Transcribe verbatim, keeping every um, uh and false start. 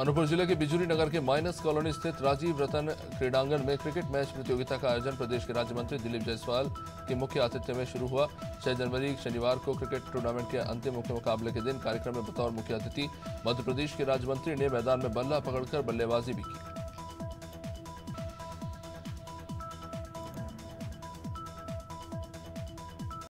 अनूपपुर जिले के बिजुरी नगर के माइनस कॉलोनी स्थित राजीव रतन क्रीडांगण में क्रिकेट मैच प्रतियोगिता का आयोजन प्रदेश के राज्य मंत्री दिलीप जायसवाल के मुख्य आतिथ्य में शुरू हुआ। छह जनवरी शनिवार को क्रिकेट टूर्नामेंट के अंतिम मुख्य मुकाबले के दिन कार्यक्रम में बतौर मुख्य अतिथि मध्यप्रदेश के राज्य मंत्री ने मैदान में बल्ला पकड़कर बल्लेबाजी भी की।